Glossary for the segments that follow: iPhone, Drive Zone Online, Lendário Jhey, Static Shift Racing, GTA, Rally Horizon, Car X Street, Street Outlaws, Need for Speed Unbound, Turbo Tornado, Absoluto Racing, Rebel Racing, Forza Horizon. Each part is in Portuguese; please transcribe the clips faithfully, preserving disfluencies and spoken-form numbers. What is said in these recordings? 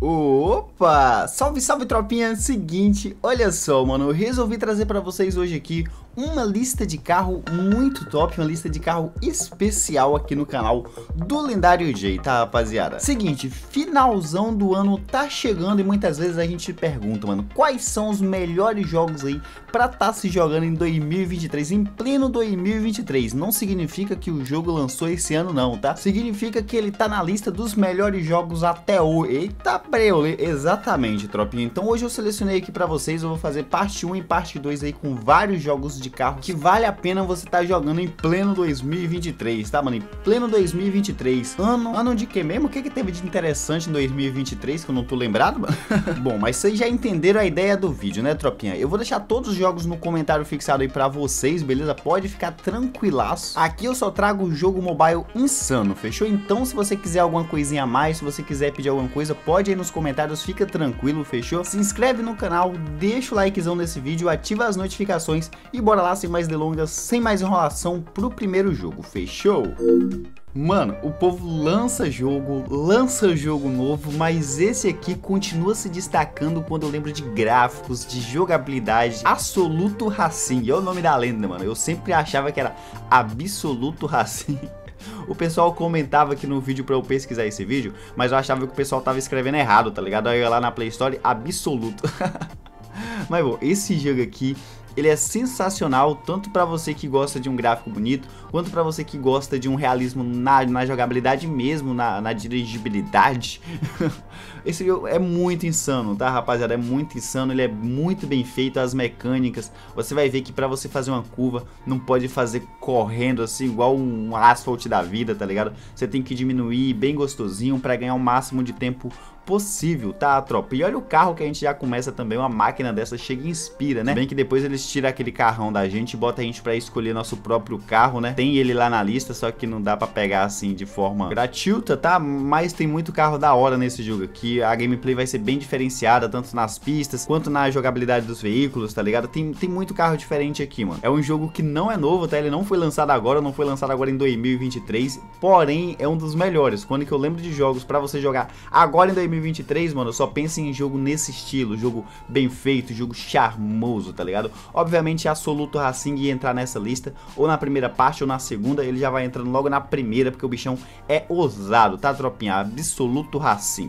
Opa! Salve, salve, tropinha! Seguinte, olha só, mano, eu resolvi trazer pra vocês hoje aqui uma lista de carro muito top, uma lista de carro especial aqui no canal do Lendário Jhey, tá, rapaziada? Seguinte, finalzão do ano tá chegando e muitas vezes a gente pergunta, mano, quais são os melhores jogos aí pra tá se jogando em dois mil e vinte e três, em pleno dois mil e vinte e três. Não significa que o jogo lançou esse ano não, tá? Significa que ele tá na lista dos melhores jogos até o... Eita, preole! Exatamente, tropinha. Então hoje eu selecionei aqui pra vocês, eu vou fazer parte um e parte dois aí com vários jogos de carro que vale a pena você tá jogando em pleno dois mil e vinte e três, tá, mano? Em pleno dois mil e vinte e três, ano, ano de que mesmo? O que que teve de interessante em dois mil e vinte e três que eu não tô lembrado, mano? Bom, mas vocês já entenderam a ideia do vídeo, né, tropinha? Eu vou deixar todos os jogos no comentário fixado aí pra vocês, beleza? Pode ficar tranquilaço. Aqui eu só trago o jogo mobile insano, fechou? Então, se você quiser alguma coisinha a mais, se você quiser pedir alguma coisa, pode aí nos comentários, fica tranquilo, fechou? Se inscreve no canal, deixa o likezão nesse vídeo, ativa as notificações e bora lá, sem mais delongas, sem mais enrolação, pro primeiro jogo, fechou? Mano, o povo lança jogo, lança jogo novo, mas esse aqui continua se destacando quando eu lembro de gráficos, de jogabilidade. Absoluto Racing, é o nome da lenda, mano. Eu sempre achava que era Absoluto Racing. O pessoal comentava aqui no vídeo pra eu pesquisar esse vídeo, mas eu achava que o pessoal tava escrevendo errado, tá ligado? Aí eu ia lá na Play Store, Absoluto. Mas bom, esse jogo aqui, ele é sensacional, tanto pra você que gosta de um gráfico bonito, quanto pra você que gosta de um realismo na, na jogabilidade mesmo, na, na dirigibilidade. Esse jogo é muito insano, tá, rapaziada? É muito insano, ele é muito bem feito, as mecânicas. Você vai ver que pra você fazer uma curva, não pode fazer correndo assim, igual um asfalto da vida, tá ligado? Você tem que diminuir bem gostosinho pra ganhar o máximo de tempo possível, tá, tropa? E olha o carro que a gente já começa também, uma máquina dessa chega e inspira, né? Bem que depois eles tiram aquele carrão da gente e botam a gente pra escolher nosso próprio carro, né? Tem ele lá na lista, só que não dá pra pegar assim de forma gratuita, tá? Mas tem muito carro da hora nesse jogo aqui, a gameplay vai ser bem diferenciada, tanto nas pistas, quanto na jogabilidade dos veículos, tá ligado? Tem, tem muito carro diferente aqui, mano. É um jogo que não é novo, tá? Ele não foi lançado agora, não foi lançado agora em dois mil e vinte e três, porém é um dos melhores. Quando que eu lembro de jogos pra você jogar agora em dois mil e vinte e três, mano, eu só penso em jogo nesse estilo, jogo bem feito, jogo charmoso, tá ligado? Obviamente Absoluto Racing ia entrar nessa lista, ou na primeira parte, ou na segunda, ele já vai entrando logo na primeira, porque o bichão é ousado, tá, tropinha? Absoluto Racing.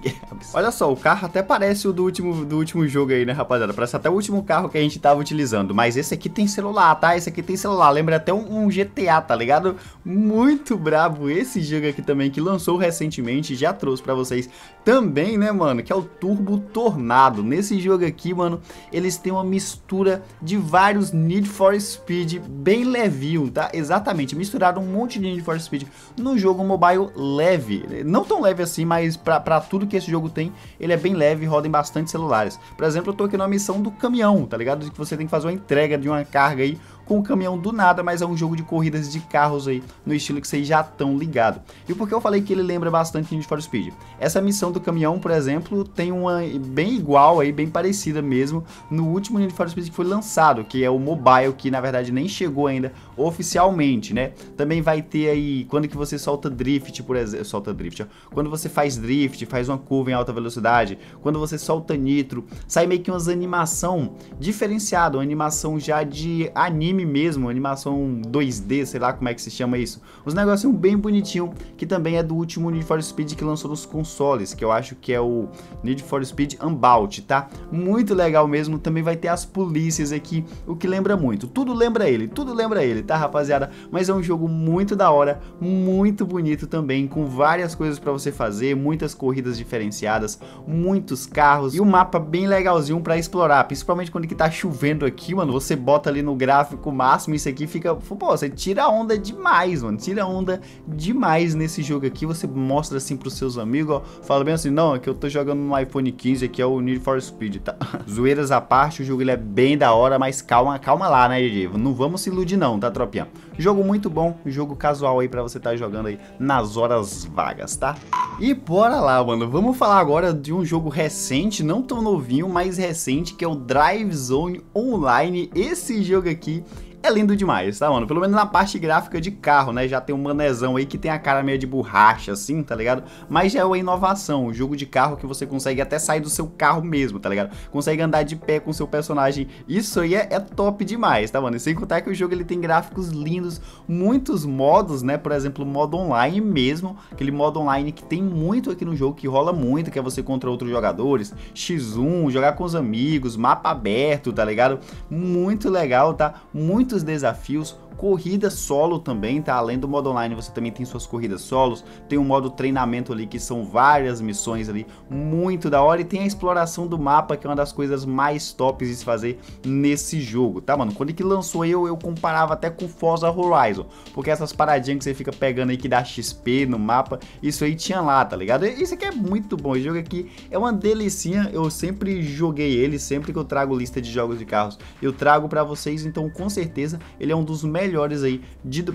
Olha só, o carro até parece o do último, do último jogo aí, né, rapaziada? Parece até o último carro que a gente tava utilizando, mas esse aqui tem celular, tá? Esse aqui tem celular, lembra até um, um G T A, tá ligado? Muito brabo esse jogo aqui também, que lançou recentemente, já trouxe pra vocês também, né, mano, que é o Turbo Tornado. Nesse jogo aqui, mano, eles têm uma mistura de vários Need for Speed bem levinho, tá? Exatamente, misturaram um monte de Need for Speed num jogo mobile leve, não tão leve assim, mas pra, pra tudo que esse jogo tem, ele é bem leve e roda em bastante celulares. Por exemplo, eu tô aqui numa missão do caminhão, tá ligado? Que você tem que fazer uma entrega de uma carga aí com o caminhão do nada, mas é um jogo de corridas de carros aí, no estilo que vocês já estão ligados. E porque eu falei que ele lembra bastante Need for Speed? Essa missão do caminhão, por exemplo, tem uma bem igual aí, bem parecida mesmo, no último Need for Speed que foi lançado, que é o mobile, que na verdade nem chegou ainda oficialmente, né? Também vai ter aí, quando que você solta drift, por exemplo, solta drift, ó. Quando você faz drift, faz uma curva em alta velocidade, quando você solta nitro, sai meio que umas animação diferenciada, uma animação já de anime mesmo, animação dois D, sei lá como é que se chama isso. Os negocinhos bem bonitinho, que também é do último Need for Speed que lançou nos consoles, que eu acho que é o Need for Speed Unbound, tá? Muito legal mesmo. Também vai ter as polícias aqui, o que lembra muito. Tudo lembra ele, tudo lembra ele, tá, rapaziada? Mas é um jogo muito da hora, muito bonito também, com várias coisas pra você fazer, muitas corridas diferenciadas, muitos carros e um mapa bem legalzinho pra explorar, principalmente quando que tá chovendo aqui, mano. Você bota ali no gráfico o máximo, isso aqui fica, pô, você tira onda demais, mano, tira onda demais nesse jogo aqui. Você mostra assim pros seus amigos, ó, fala bem assim, não, é que eu tô jogando no iPhone quinze, aqui é o Need for Speed, tá? Zoeiras à parte, o jogo ele é bem da hora, mas calma, calma lá, né, Jhey? Não vamos se iludir não, tá, tropinha? Jogo muito bom, jogo casual aí pra você tá jogando aí nas horas vagas, tá? E bora lá, mano, vamos falar agora de um jogo recente, não tão novinho, mas recente, que é o Drive Zone Online. Esse jogo aqui é lindo demais, tá, mano? Pelo menos na parte gráfica de carro, né? Já tem um manezão aí que tem a cara meio de borracha, assim, tá ligado? Mas já é uma inovação, um jogo de carro que você consegue até sair do seu carro mesmo, tá ligado? Consegue andar de pé com o seu personagem. Isso aí é, é top demais, tá, mano? E sem contar que o jogo ele tem gráficos lindos, muitos modos, né? Por exemplo, modo online mesmo, aquele modo online que tem muito aqui no jogo, que rola muito, que é você contra outros jogadores, xis um, jogar com os amigos, mapa aberto, tá ligado? Muito legal, tá? Muitos desafios, corrida solo também, tá? Além do modo online, você também tem suas corridas solos, tem o modo treinamento ali, que são várias missões ali, muito da hora, e tem a exploração do mapa, que é uma das coisas mais tops de se fazer nesse jogo, tá, mano? Quando que lançou eu, eu comparava até com Forza Horizon, porque essas paradinhas que você fica pegando aí, que dá X P no mapa, isso aí tinha lá, tá ligado? Isso aqui é muito bom, esse jogo aqui é uma delicinha, eu sempre joguei ele, sempre que eu trago lista de jogos de carros, eu trago pra vocês, então com certeza ele é um dos melhores melhores aí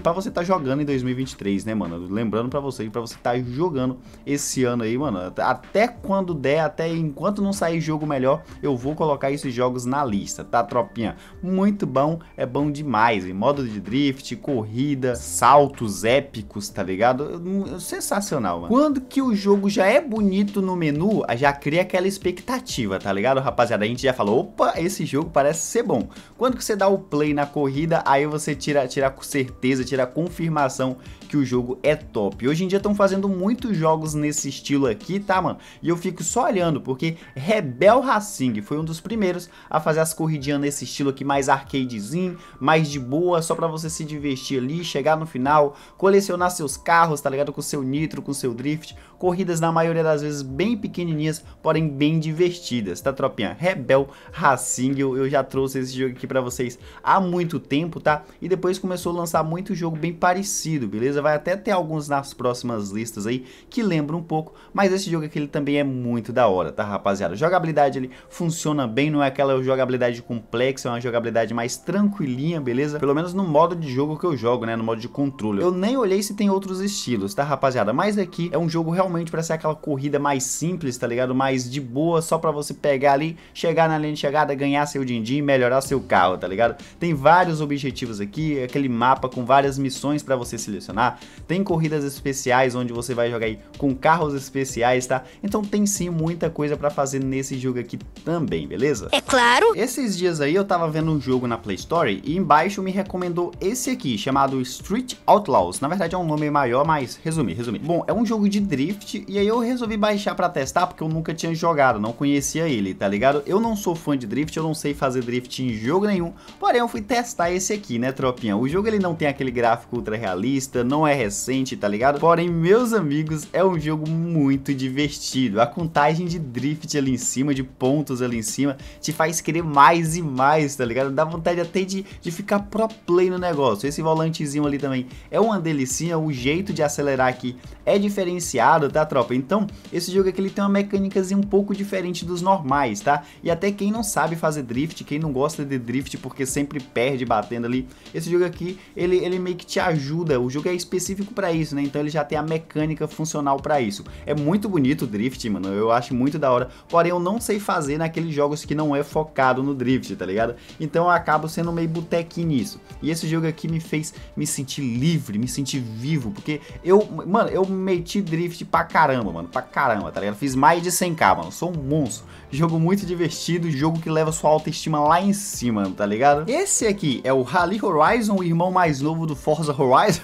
para você tá jogando em dois mil e vinte e três, né, mano? Lembrando para vocês, para você tá jogando esse ano aí, mano, até quando der, até enquanto não sair jogo melhor, eu vou colocar esses jogos na lista, tá, tropinha? Muito bom, é bom demais, em modo de drift, corrida, saltos épicos, tá ligado? Sensacional, mano. Quando que o jogo já é bonito no menu, já cria aquela expectativa, tá ligado, rapaziada? A gente já falou, opa, esse jogo parece ser bom. Quando que você dá o play na corrida, aí você tira tirar com certeza, tirar confirmação que o jogo é top. Hoje em dia estão fazendo muitos jogos nesse estilo aqui, tá, mano? E eu fico só olhando, porque Rebel Racing foi um dos primeiros a fazer as corridinhas nesse estilo aqui, mais arcadezinho, mais de boa, só pra você se divertir ali, chegar no final, colecionar seus carros, tá ligado? Com seu nitro, com seu drift, corridas na maioria das vezes bem pequenininhas, porém bem divertidas, tá, tropinha? Rebel Racing, eu, eu já trouxe esse jogo aqui pra vocês há muito tempo, tá? E depois começou a lançar muito jogo bem parecido, beleza? Vai até ter alguns nas próximas listas aí que lembram um pouco, mas esse jogo aqui ele também é muito da hora, tá, rapaziada? A jogabilidade ele funciona bem, não é aquela jogabilidade complexa, é uma jogabilidade mais tranquilinha, beleza? Pelo menos no modo de jogo que eu jogo, né? No modo de controle. Eu nem olhei se tem outros estilos, tá, rapaziada? Mas aqui é um jogo realmente pra ser aquela corrida mais simples, tá ligado? Mais de boa, só pra você pegar ali, chegar na linha de chegada, ganhar seu din-din e melhorar seu carro, tá ligado? Tem vários objetivos aqui, aquele mapa com várias missões para você selecionar, tem corridas especiais onde você vai jogar aí com carros especiais, tá? Então tem sim muita coisa para fazer nesse jogo aqui também, beleza? É claro! Esses dias aí eu tava vendo um jogo na Play Store e embaixo me recomendou esse aqui, chamado Street Outlaws, na verdade é um nome maior, mas resumir, resumir. Bom, é um jogo de drift e aí eu resolvi baixar para testar porque eu nunca tinha jogado, não conhecia ele, tá ligado? Eu não sou fã de drift, eu não sei fazer drift em jogo nenhum, porém eu fui testar esse aqui, né, tropinha? O jogo ele não tem aquele gráfico ultra realista, não é recente, tá ligado? Porém, meus amigos, é um jogo muito divertido. A contagem de drift ali em cima, de pontos ali em cima, te faz querer mais e mais, tá ligado? Dá vontade até de, de ficar pro play no negócio. Esse volantezinho ali também é uma delicinha, o jeito de acelerar aqui é diferenciado, tá, tropa? Então, esse jogo aqui ele tem uma mecânica um pouco diferente dos normais, tá? E até quem não sabe fazer drift, quem não gosta de drift porque sempre perde batendo ali, esse jogo aqui, ele, ele meio que te ajuda, o jogo é específico pra isso, né, então ele já tem a mecânica funcional pra isso. É muito bonito o drift, mano, eu acho muito da hora, porém eu não sei fazer naqueles jogos que não é focado no drift, tá ligado? Então eu acabo sendo meio botequinho nisso, e esse jogo aqui me fez me sentir livre, me sentir vivo, porque eu, mano, eu meti drift pra caramba, mano, pra caramba, tá ligado? Fiz mais de cem mil, mano, sou um monstro, jogo muito divertido, jogo que leva sua autoestima lá em cima, tá ligado? Esse aqui é o Rally Horizon, o irmão mais novo do Forza Horizon.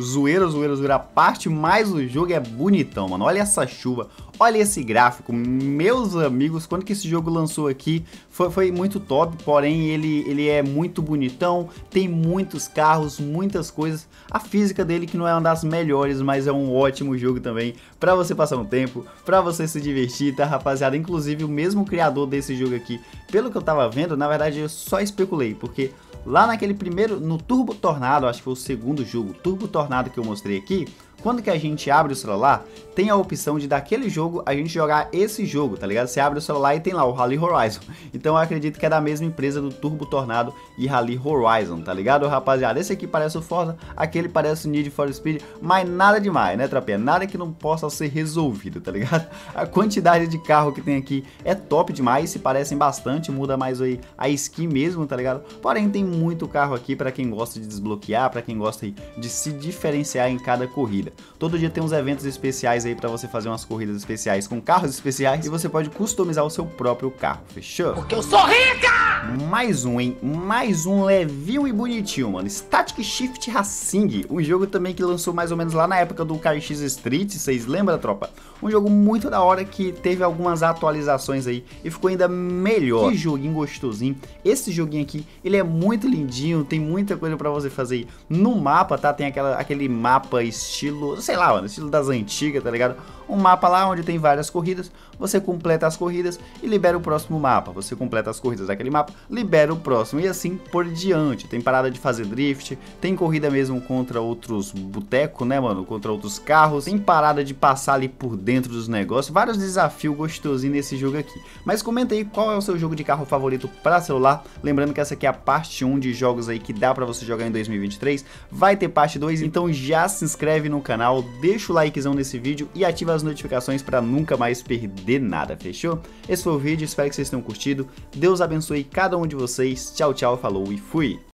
Zoeira, zoeira, zoeira à parte, mas o jogo é bonitão, mano. Olha essa chuva, olha esse gráfico. Meus amigos, quando que esse jogo lançou aqui, foi, foi muito top, porém ele, ele é muito bonitão, tem muitos carros, muitas coisas. A física dele que não é uma das melhores, mas é um ótimo jogo também pra você passar um tempo, pra você se divertir, tá, rapaziada? Inclusive o mesmo criador desse jogo aqui, pelo que eu tava vendo, na verdade eu só especulei, porque lá naquele primeiro, no Turbo Tornado, acho que foi o segundo jogo, Turbo Tornado que eu mostrei aqui, Quando que a gente abre o celular, tem a opção de daquele jogo a gente jogar esse jogo, tá ligado? Você abre o celular e tem lá o Rally Horizon. Então eu acredito que é da mesma empresa do Turbo Tornado e Rally Horizon, tá ligado, rapaziada? Esse aqui parece o Forza, aquele parece o Need for Speed, mas nada demais, né, tropinha? Nada que não possa ser resolvido, tá ligado? A quantidade de carro que tem aqui é top demais, se parecem bastante, muda mais aí a skin mesmo, tá ligado? Porém, tem muito carro aqui pra quem gosta de desbloquear, pra quem gosta aí de se diferenciar em cada corrida. Todo dia tem uns eventos especiais aí pra você fazer umas corridas especiais com carros especiais e você pode customizar o seu próprio carro, fechou? Porque eu sou rica! Mais um, hein? Mais um levinho e bonitinho, mano. Static Shift Racing, um jogo também que lançou mais ou menos lá na época do Car X Street, vocês lembram, tropa? Um jogo muito da hora que teve algumas atualizações aí e ficou ainda melhor. Que joguinho gostosinho. Esse joguinho aqui, ele é muito lindinho, tem muita coisa pra você fazer aí no mapa, tá? Tem aquela, aquele mapa estilo, sei lá, mano, estilo das antigas, tá ligado? Um mapa lá onde tem várias corridas, você completa as corridas e libera o próximo mapa, você completa as corridas daquele mapa, libera o próximo e assim por diante. Tem parada de fazer drift, tem corrida mesmo contra outros botecos, né, mano, contra outros carros, tem parada de passar ali por dentro dos negócios, vários desafios gostosinhos nesse jogo aqui. Mas comenta aí qual é o seu jogo de carro favorito pra celular, lembrando que essa aqui é a parte um de jogos aí que dá pra você jogar em dois mil e vinte e três, vai ter parte dois, então já se inscreve no canal canal, deixa o likezão nesse vídeo e ativa as notificações para nunca mais perder nada, fechou? Esse foi o vídeo, espero que vocês tenham curtido, Deus abençoe cada um de vocês, tchau, tchau, falou e fui!